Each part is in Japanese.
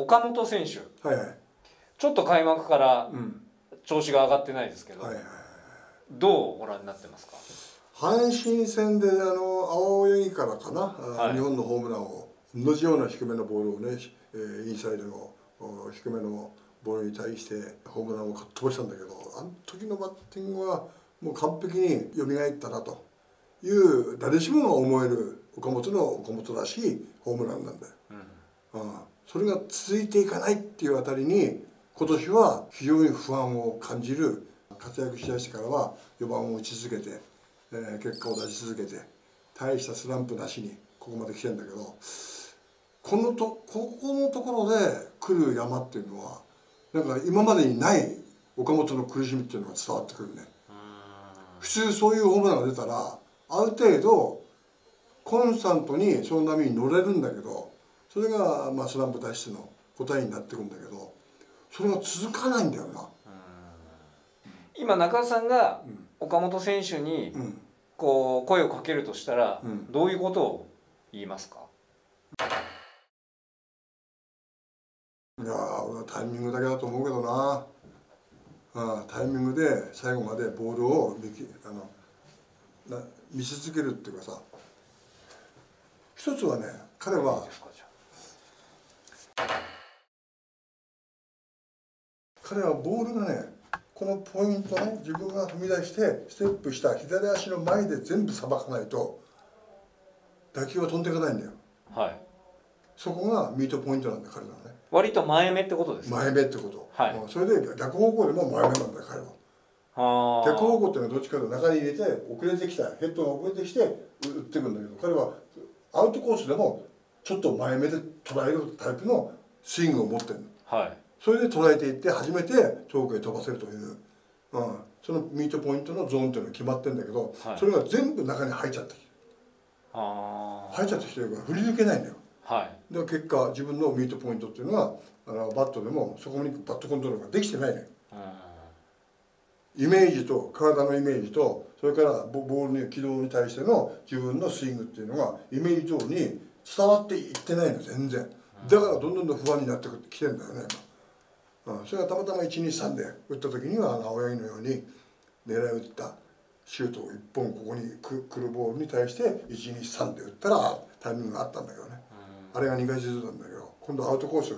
岡本選手、ちょっと開幕から調子が上がってないですけど、どうご覧になってますか？阪神戦で青柳からかな、日本のホームランを同じような低めのボールをね、インサイドの低めのボールに対してホームランをかっ飛ばしたんだけど、あの時のバッティングはもう完璧によみがえったなという誰しもが思える岡本の岡本らしいホームランなんだよ。うん、それが続いていかないっていうあたりに今年は非常に不安を感じる。活躍しだしてからは4番を打ち続けて、結果を出し続けて大したスランプなしにここまで来てるんだけど、ここのところで来る山っていうのはなんか今までにない岡本の苦しみっていうのが伝わってくるね。普通そういうホームランが出たらある程度コンスタントにその波に乗れるんだけど、それがまあスランプ脱出の答えになってくるんだけど、それが続かないんだよな。今中田さんが岡本選手にこう声をかけるとしたらどういうことを言いますか？いやー、俺はタイミングだけだと思うけどな。タイミングで最後までボールを見せ続けるっていうかさ、一つはね、彼はボールがね、このポイントね、自分が踏み出してステップした左足の前で全部さばかないと打球は飛んでいかないんだよ。はい、そこがミートポイントなんだ彼らはね。割と前目ってことですね。前目ってこと。はい。それで逆方向でも前目なんだよ彼は。逆方向っていうのはどっちかというと中に入れて遅れてきたヘッドが遅れてきて打ってくるんだけど、彼はアウトコースでもちょっと前目で捉えるタイプのスイングを持ってるの。はい。それで捉えていって初めて遠くへ飛ばせるという、そのミートポイントのゾーンというのが決まってるんだけど、はい、それが全部中に入っちゃってきて、入っちゃってきてるから振り抜けないんだよ。はい、で結果自分のミートポイントっていうのはバットでもそこにバットコントロールができてないのよ。イメージと体のイメージと、それからボールの軌道に対しての自分のスイングっていうのがイメージ通りに伝わっていってないの全然。だからどんどんどん不安になってきてるんだよね。それがたまたま 1、2、3 で打った時には青柳のように狙い打ったシュートを1本ここに来るボールに対して 1、2、3 で打ったらタイミングがあったんだけどね、あれが2回ずつなんだけど、今度アウトコースを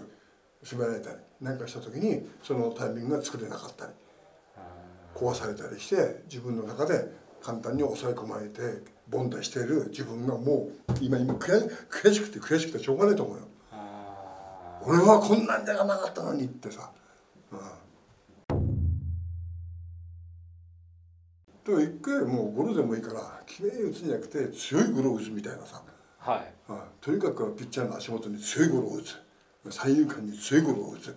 攻められたりなんかした時にそのタイミングが作れなかったり壊されたりして、自分の中で簡単に抑え込まれて凡退している自分がもう今悔しくてしょうがないと思うよ。俺はこんなんじゃなかったのにってさ。でも一回もうゴロでもいいからきれいに打つんじゃなくて強いゴロを打つみたいなさ、とにかくピッチャーの足元に強いゴロを打つ、三遊間に強いゴロを打つ、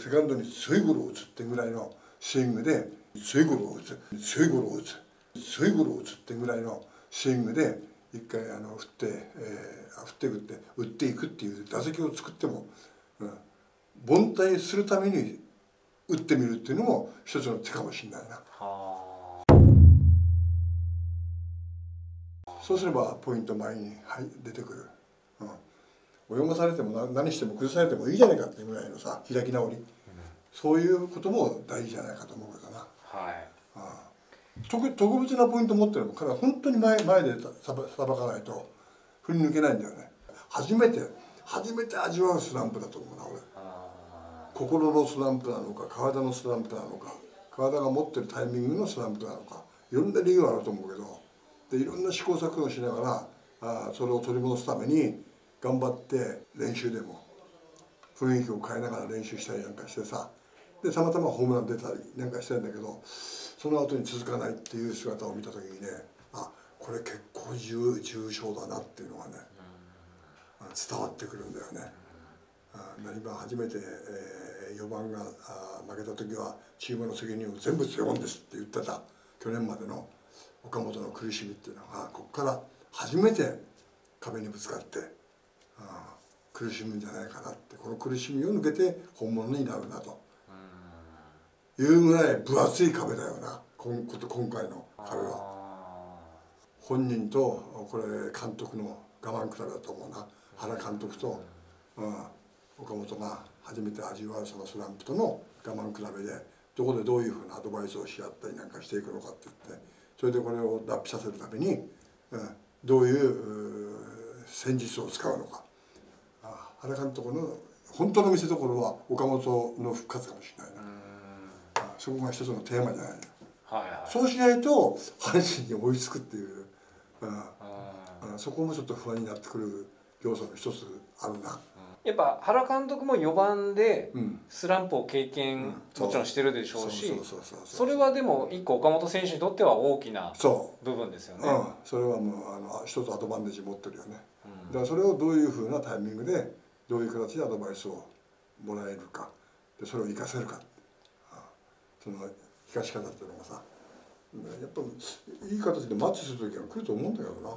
セカンドに強いゴロを打つってぐらいのスイングで強いゴロを打つ、強いゴロを打つ、強いゴロを打つってぐらいのスイングで一回振っていくっていう打席を作っても、凡退するために打ってみるっていうのも一つの手かもしれないな。そうすればポイント前に、出てくる、泳がされても何しても崩されてもいいじゃないかっていうぐらいのさ、開き直り、そういうことも大事じゃないかと思うけどな。特別なポイント持ってるのから本当に前でさばかないと振り抜けないんだよね。初めて味わうスランプだと思うな俺。心のスランプなのか体のスランプなのか、体が持ってるタイミングのスランプなのか、いろんな理由があると思うけど、でいろんな試行錯誤しながらそれを取り戻すために頑張って練習でも雰囲気を変えながら練習したりなんかしてさ、でたまたまホームラン出たりなんかしてるんだけど、その後に続かないっていう姿を見た時にね、あ、これ結構重症だなっていうのがね、伝わってくるんだよね。初めて4番が負けた時はチームの責任を全部背負うんですって言ってた去年までの岡本の苦しみっていうのが、ここから初めて壁にぶつかって苦しむんじゃないかなって、この苦しみを抜けて本物になるなというぐらい分厚い壁だよな今回の壁は。本人とこれ監督の我慢比べだと思うな。原監督と岡本が初めて味わうそのスランプとの我慢比べでどこでどういうふうなアドバイスをし合ったりなんかしていくのかって言って、それでこれを脱皮させるためにどういう戦術を使うのか。原監督の本当の見せ所は岡本の復活かもしれないな。そこが一つのテーマじゃないの。そうしないと阪神に追いつくっていう、そこもちょっと不安になってくる要素の一つあるな。やっぱ原監督も4番でスランプを経験もちろんしてるでしょうし、それはでも一個岡本選手にとっては大きな部分ですよね。それはもう一つアドバンテージ持ってるよね。だからそれをどういうふうなタイミングでどういう形でアドバイスをもらえるか、でそれを生かせるか、その生かし方っていうのがさ、やっぱいい形でマッチする時は来ると思うんだけどな。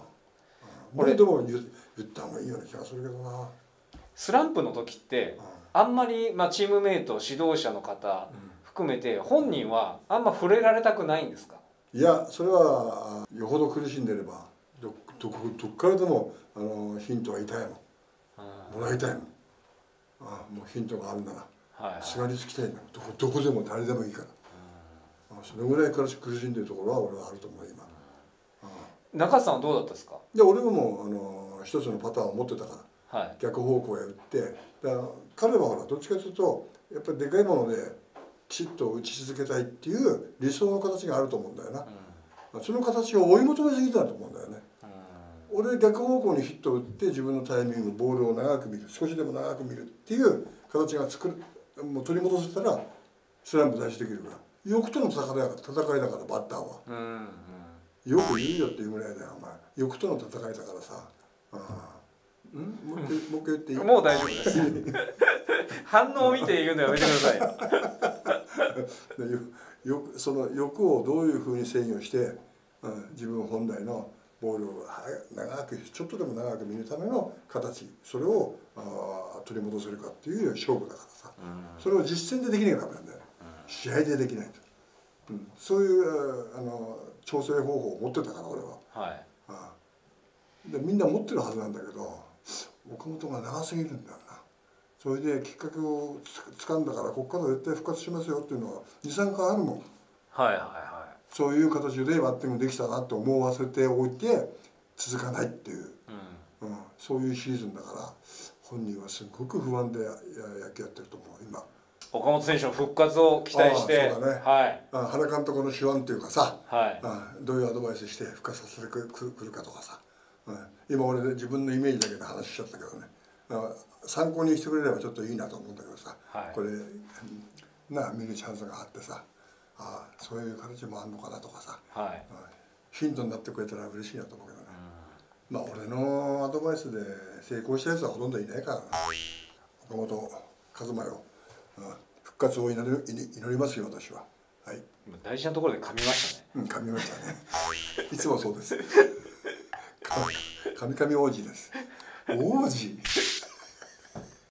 俺でも言った方がいいような気がするけどな。スランプの時ってあんまり、チームメイト指導者の方含めて本人はあんま触れられたくないんですか？いや、それはよほど苦しんでればどっからでもヒントは痛いもらいたいもん。もうヒントがあるならすがりつきたいんだ。どこでも誰でもいいから。それぐらいから苦しんでるところは俺はあると思う今。中田さんはどうだったですか？いや、俺ももう一つのパターンを持ってたから。逆方向へ打って、だから彼はほらどっちかというとやっぱりでかいものできちっと打ち続けたいっていう理想の形があると思うんだよな。その形を追い求めすぎたと思うんだよね。俺逆方向にヒットを打って自分のタイミングボールを長く見る、少しでも長く見るっていう形がもう取り戻せたらスランプ脱出できるから、欲との戦いだからバッターは。よく言うよっていうぐらいだよお前、欲との戦いだからさ。もう一回言っていい？もう大丈夫です。反応を見て言うのやめてください。その欲をどういうふうに制御して、自分本来のボールを長くちょっとでも長く見るための形、それを取り戻せるかっていう勝負だからさ。それを実践でできないとダメなんだよ。試合でできないと。そういう調整方法を持ってたから俺は。でみんな持ってるはずなんだけど。岡本が長すぎるんだよな。それできっかけを掴んだから、ここから絶対復活しますよっていうのは23回あるもん。そういう形でバッティングできたなと思わせておいて続かないっていう、そういうシーズンだから、本人はすごく不安で野球やってると思う今。岡本選手の復活を期待して、原監督の手腕っていうかさ、どういうアドバイスして復活させてくるかとかさ。今俺自分のイメージだけで話しちゃったけどね、参考にしてくれればちょっといいなと思うんだけどさ、これ見るチャンスがあってさ、そういう形もあるのかなとかさ、ヒントになってくれたら嬉しいなと思うけどね。まあ俺のアドバイスで成功したやつはほとんどいないからな。岡本和真よ、復活を祈りますよ私は。大事なところで噛みましたね。噛みましたね。いつもそうです。カミカミ王子です。王子